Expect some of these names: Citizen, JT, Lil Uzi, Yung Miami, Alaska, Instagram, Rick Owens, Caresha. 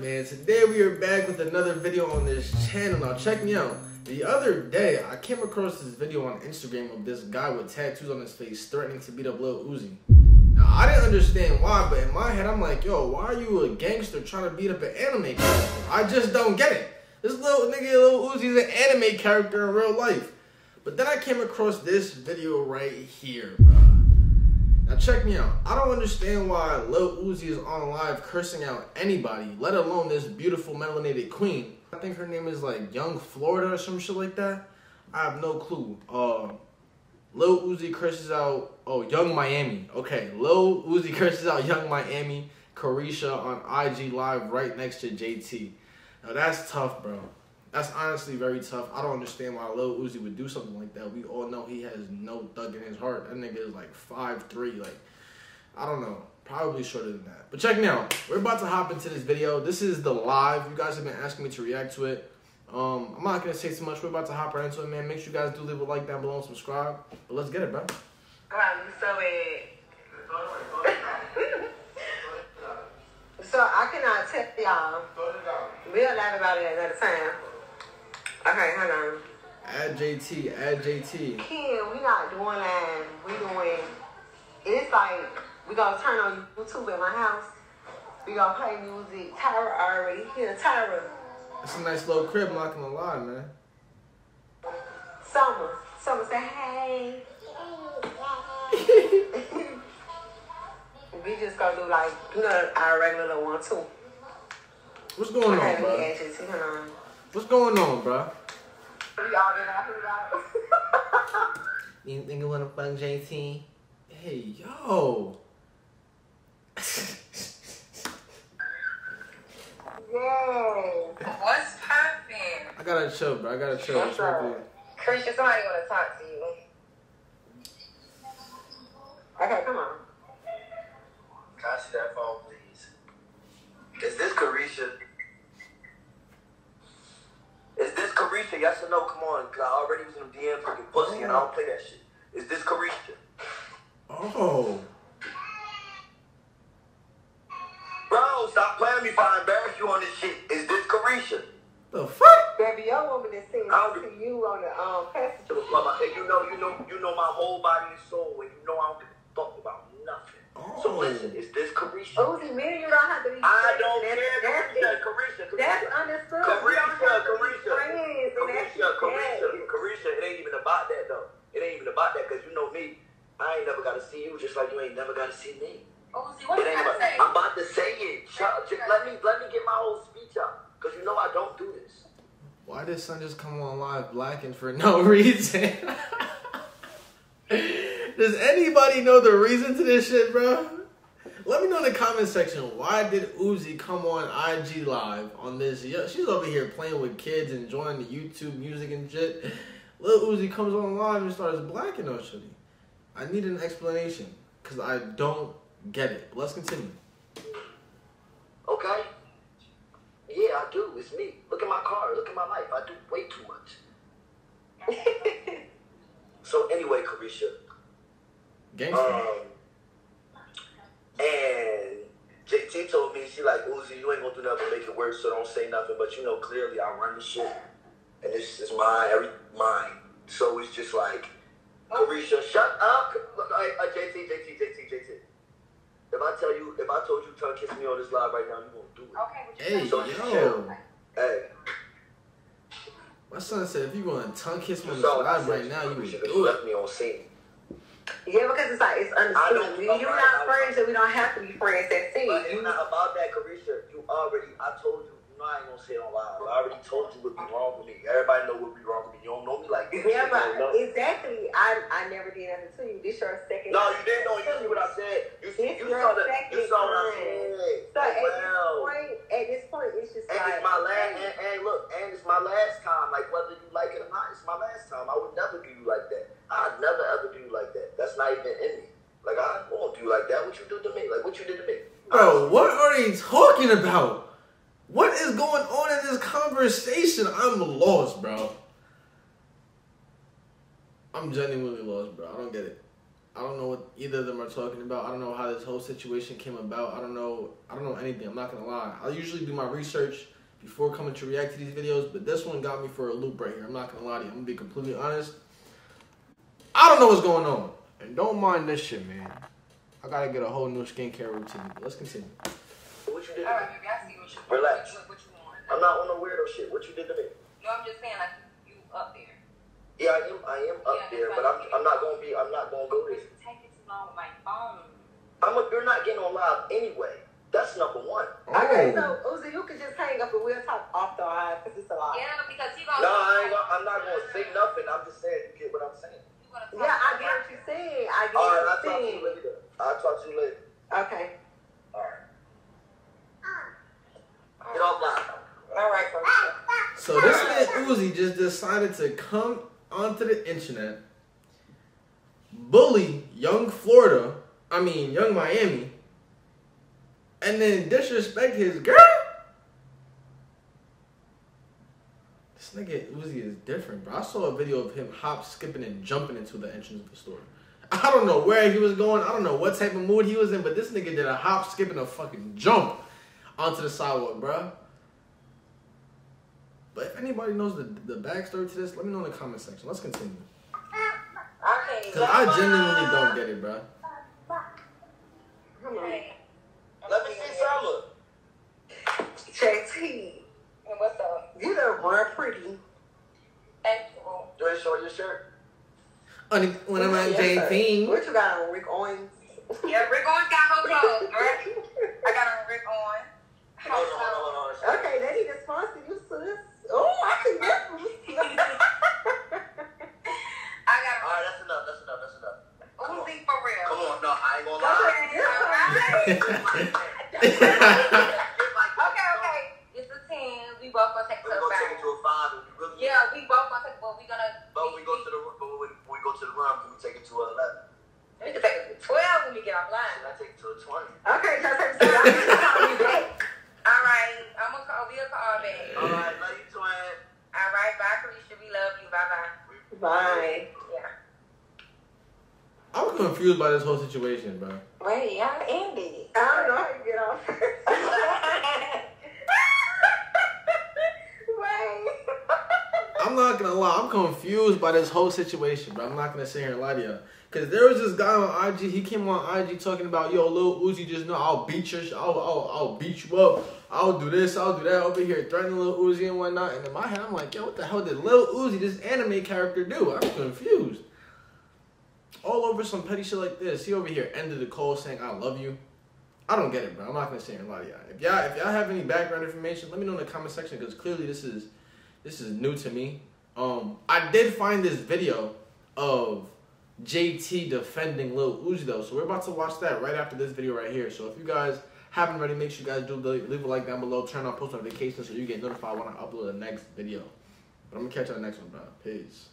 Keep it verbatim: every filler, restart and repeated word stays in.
good, man? Today we are back with another video on this channel. Now check me out. The other day I came across this video on Instagram of this guy with tattoos on his face threatening to beat up Lil Uzi. Now I didn't understand why, but in my head I'm like, yo, why are you a gangster trying to beat up an anime character? I just don't get it. This little nigga Lil Uzi's an anime character in real life. But then I came across this video right here, bro. Now check me out. I don't understand why Lil Uzi is on live cursing out anybody, let alone this beautiful melanated queen. I think her name is like Young Florida or some shit like that. I have no clue. Uh, Lil Uzi curses out, oh, Yung Miami. Okay, Lil Uzi curses out Yung Miami, Caresha on I G Live right next to J T. Now that's tough, bro. That's honestly very tough. I don't understand why Lil Uzi would do something like that. We all know he has no thug in his heart. That nigga is like five three. Like, I don't know. Probably shorter than that. But check now. We're about to hop into this video. This is the live. You guys have been asking me to react to it. Um, I'm not going to say too much. We're about to hop right into it, man. Make sure you guys do leave a like down below and subscribe. But let's get it, bro. So, it... so I cannot tell y'all. We'll laugh about it another time. Okay, hold on. Add J T, add J T. Ken, we not doing that. We doing, it's like, we gonna turn on YouTube at my house. We gonna play music. Tyra already here, Tyra. It's a nice little crib, I'm not gonna lie, man. Summer, Summer say hey. We just gonna do like, you know, our regular little one too. What's going on, bro? What's going on, bro? Y'all been out here. You think you wanna fuck J T? Hey, yo. Yo. What's poppin'? I gotta chill, bro. I gotta chill. What's up? Caresha, somebody wanna talk to you. Okay, come on. Can I see that phone, please? Is this Caresha? Is this Caresha? Yes or no? Come on. Cause I already was in the D M fucking pussy and I don't play that shit. Is this Caresha? Oh. Bro, stop playing me if I embarrass you on this shit. Is this Caresha? The fuck? Baby, your woman is singing to you on the um passenger. You know, you know, you know my whole body and soul, and you know I don't give a fuck about nothing. Oh. So listen, is this Caresha? Oh, see, me and you don't have to be. I don't care. Caresha, Caresha, Caresha. That's understood. Caresha, Caresha, Caresha, Caresha, Caresha. It ain't even about that though. It ain't even about that because you know me. I ain't never gotta see you, just like you ain't never gotta see me. Oh, see, what you gotta say? I'm about to say it. Just let me let me get my whole speech out, cause you know I don't do this. Why did Son just come on live blacking for no reason? Does anybody know the reason to this shit, bro? Let me know in the comment section. Why did Uzi come on I G Live on this? Yo, she's over here playing with kids, enjoying the YouTube music and shit. Lil Uzi comes on live and starts blacking on shit. I need an explanation, because I don't get it. Let's continue. Okay. Yeah, I do. It's me. Look at my car. Look at my life. I do way too much. So anyway, Caresha. Gangster. Um, and J T told me, she like, Uzi, you ain't going to do nothing to make it work, so don't say nothing. But you know, clearly I run the shit, and this is mine, every, mine. So it's just like, Caresha, shut up. J T, J T, J T, J T. If I tell you, if I told you to kiss me on this live right now, you won't do it. Okay. Hey, so yo. Hey. My son said, if you want to tongue kiss me on this live right now, you would do it. Left me on scene. Yeah, because it's like, it's understood. You're not friends, and we don't have to be friends at scene. But it's not about that, Caresha. You already, I told you. No, I ain't gonna say it on live. I already told you what be wrong with me. Everybody know what be wrong with me. You don't know me like this. Yeah, but exactly. I I never did nothing to you. This your second. No, you didn't know. You see what I said. You see. You saw the. You saw what I said. So at this point, at this point, it's just like. And it's my last. And, and look, and it's my last time. Like whether you like it or not, it's my last time. I would never do you like that. I'd never ever do you like that. That's not even in me. Like I won't do you like that. What you do to me? Like what you did to me? Bro, what are you talking about? What is going on in this conversation? I'm lost, bro. I'm genuinely lost, bro. I don't get it. I don't know what either of them are talking about. I don't know how this whole situation came about. I don't know. I don't know anything. I'm not gonna lie. I usually do my research before coming to react to these videos, but this one got me for a loop right here. I'm not gonna lie to you. I'm gonna be completely honest. I don't know what's going on. And don't mind this shit, man. I gotta get a whole new skincare routine. Let's continue. What you did to right, me? You, you, Relax. What you, what you I'm not on no weirdo shit. What you did to me? No, I'm just saying, like, you up there. Yeah, I am. I am up yeah, there, but I'm. I'm not gonna be. I'm not gonna go there. Taking too long with my phone. I'm. A, you're not getting on live anyway. That's number one. Oh. Okay, so Uzi, you can just hang up and we'll talk off the live because it's a lot. Yeah, because you gonna. No, I ain't gonna, I'm not gonna say nothing. I'm just saying. You get what I'm saying? Yeah, I get what you're saying. I get what you're saying. All right, I'll talk to you later. I'll talk to you later. Okay. All right. Get off live. All right. So this man Uzi just decided to come onto the internet, bully young Florida, I mean young Miami, and then disrespect his girl. This nigga Uzi is different, bro. I saw a video of him hop, skipping, and jumping into the entrance of the store. I don't know where he was going. I don't know what type of mood he was in, but this nigga did a hop, skip, and a fucking jump onto the sidewalk, bro. But if anybody knows the, the backstory to this, let me know in the comment section. Let's continue. Because I genuinely don't get it, bro. Hey, let me see someone. J T. And what's up? You done run pretty. Thank you. Do I show your shirt? On, when I'm on J T. What you got on? Rick Owens? Yeah, Rick Owens got her clothes, right? I got on Rick Owens. No, no, no, no, no. Okay, they need to sponsor you, sis. Oh, I can get them. I got. All right, that's enough. That's enough. That's enough. Uzi for real. Come on, no, I ain't gonna lie. Okay, okay. It's a ten. We both gonna take it to a five. Take it to a five. Really yeah, we both gonna take. Well, we gonna. But we, we go to the. But we, we go to the room. We take it to an eleven. We can take it to twelve when we get offline. Should I take it to a twenty? Okay, just take it to a All right, I'm gonna call. We'll call back. All right, love you, twin. All right, bye, Caresha. We love you. Bye, bye. Bye. Yeah. I was confused by this whole situation, bro. Wait, y'all ended it. I don't know how to get off. Wait. I'm not gonna lie. I'm confused by this whole situation, bro. I'm not gonna sit here and lie to y'all. Cause there was this guy on I G. He came on I G talking about, yo, Lil Uzi, just know I'll beat your, sh I'll, I'll, I'll beat you up. I'll do this, I'll do that over here, threatening Lil Uzi and whatnot. And in my head, I'm like, yo, what the hell did Lil Uzi, this anime character, do? I'm confused. All over some petty shit like this. He over here ended the call saying, "I love you." I don't get it, bro. I'm not gonna sit here and lie to y'all. If y'all, if y'all have any background information, let me know in the comment section because clearly this is, this is new to me. Um, I did find this video of J T defending Lil Uzi though, so we're about to watch that right after this video right here. So if you guys haven't already, make sure you guys do leave a like down below, turn on post notifications so you get notified when I upload the next video. But I'm gonna catch you on the next one, bro. Peace.